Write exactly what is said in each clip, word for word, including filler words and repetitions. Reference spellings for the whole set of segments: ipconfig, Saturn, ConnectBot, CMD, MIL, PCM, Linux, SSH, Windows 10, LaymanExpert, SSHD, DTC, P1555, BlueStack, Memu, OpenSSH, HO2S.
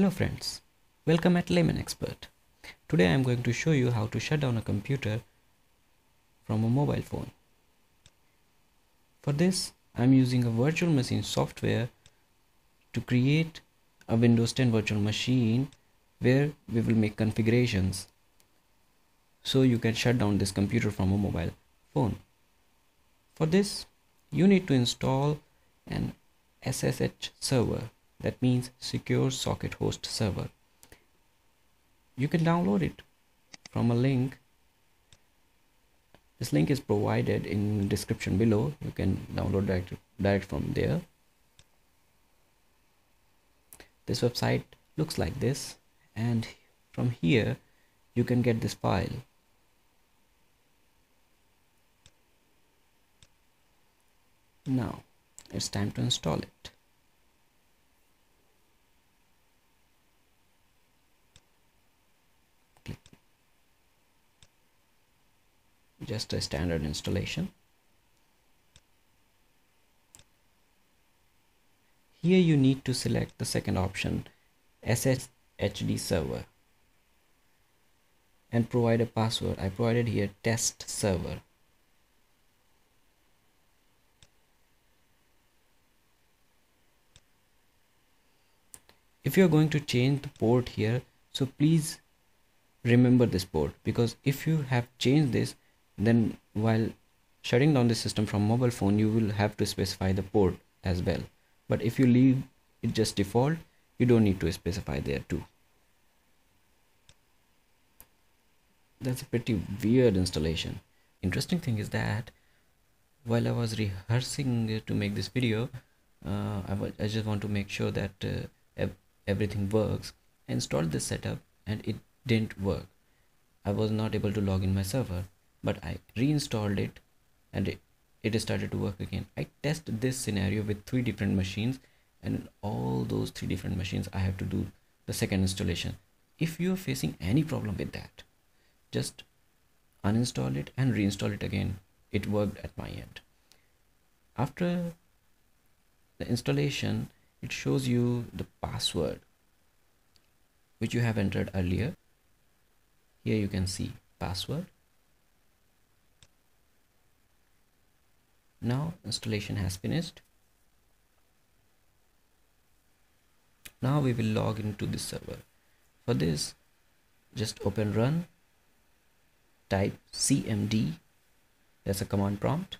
Hello friends, welcome at LaymanExpert. Today I am going to show you how to shut down a computer from a mobile phone. For this, I am using a virtual machine software to create a Windows ten virtual machine where we will make configurations so you can shut down this computer from a mobile phone. For this, you need to install an S S H server. That means secure socket host server. You can download it from a link. This link is provided in description below. You can download direct, direct from there. This website looks like this, and from here you can get this file. Now it's time to install it. Just a standard installation. Here you need to select the second option, S S H D server, and provide a password. I provided here test server. If you are going to change the port here, so please remember this port, because if you have changed this, then while shutting down the system from mobile phone, you will have to specify the port as well. But if you leave it just default, you don't need to specify there too. That's a pretty weird installation. Interesting thing is that while I was rehearsing to make this video, uh, I, I just want to make sure that uh, everything works. I installed this setup and it didn't work. I was not able to log in my server. But I reinstalled it and it, it started to work again. I tested this scenario with three different machines, and in all those three different machines I have to do the second installation. If you are facing any problem with that, just uninstall it and reinstall it again. It worked at my end. After the installation, it shows you the password which you have entered earlier. Here you can see password. Now installation has finished. Now we will log into this server. For this, just open run, type C M D, that's a command prompt.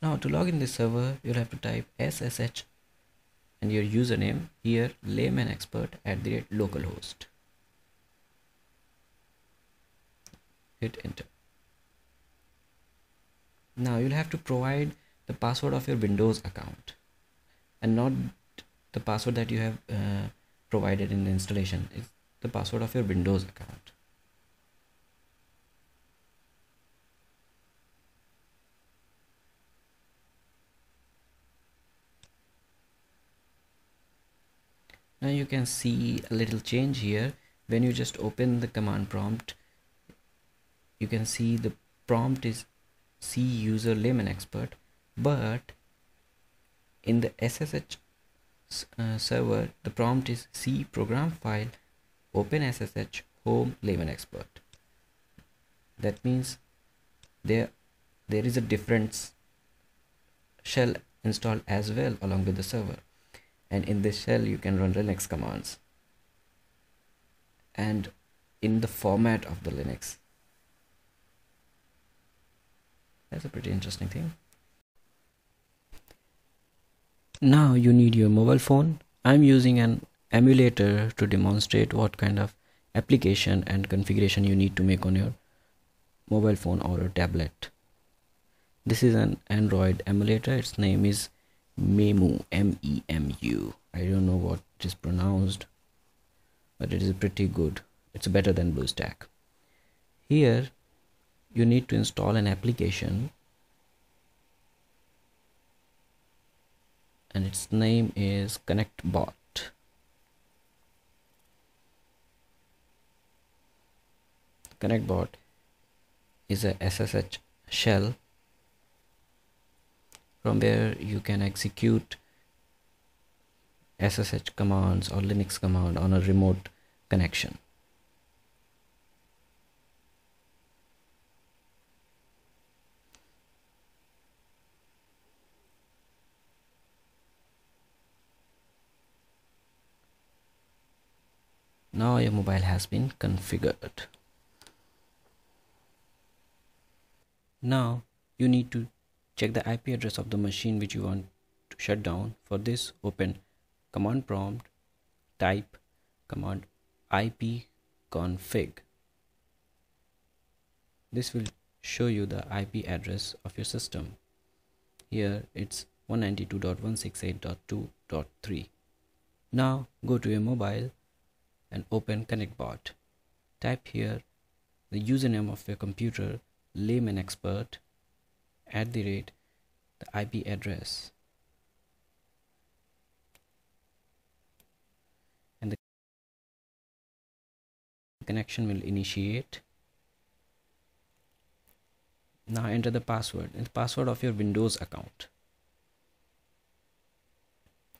Now to log in this server, you'll have to type S S H and your username, here LaymanExpert at the rate localhost. Hit enter. Now you'll have to provide the password of your Windows account and not the password that you have uh, provided in the installation. It's the password of your Windows account. Now you can see a little change here. When you just open the command prompt, you can see the prompt is C user LaymanExpert, but in the S S H uh, server the prompt is C program file OpenSSH home LaymanExpert. That means there there is a different shell installed as well along with the server, and in this shell you can run Linux commands and in the format of the Linux. That's a pretty interesting thing. Now you need your mobile phone. I'm using an emulator to demonstrate what kind of application and configuration you need to make on your mobile phone or a tablet. This is an Android emulator. Its name is Memu, M E M U. I don't know what it is pronounced, but it is pretty good. It's better than BlueStack. Here you need to install an application, and its name is ConnectBot. ConnectBot is a S S H shell from where you can execute S S H commands or Linux command on a remote connection. Now your mobile has been configured. Now you need to check the I P address of the machine which you want to shut down. For this, open command prompt, type command ipconfig. This will show you the I P address of your system. Here it's one ninety-two dot one sixty-eight dot two dot three. Now go to your mobile and open ConnectBot. Type here the username of your computer, LaymanExpert, at the rate the I P address, and the connection will initiate. Now enter the password and the password of your Windows account.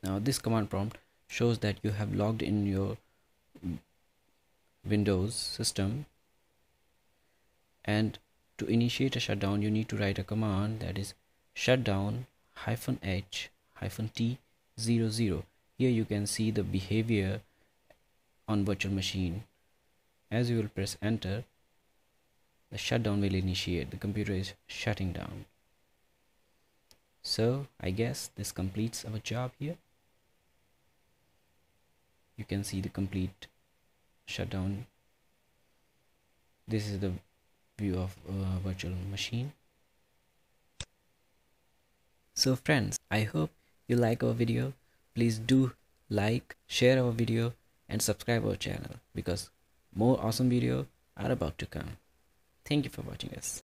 Now this command prompt shows that you have logged in your Windows system, and to initiate a shutdown you need to write a command that is shutdown hyphen h hyphen t zero zero. Here you can see the behavior on virtual machine. As you will press enter, the shutdown will initiate. The computer is shutting down. So I guess this completes our job here. You can see the complete shutdown. This is the view of a virtual machine. So friends, I hope you like our video. Please do like, share our video and subscribe our channel, because more awesome videos are about to come. Thank you for watching us.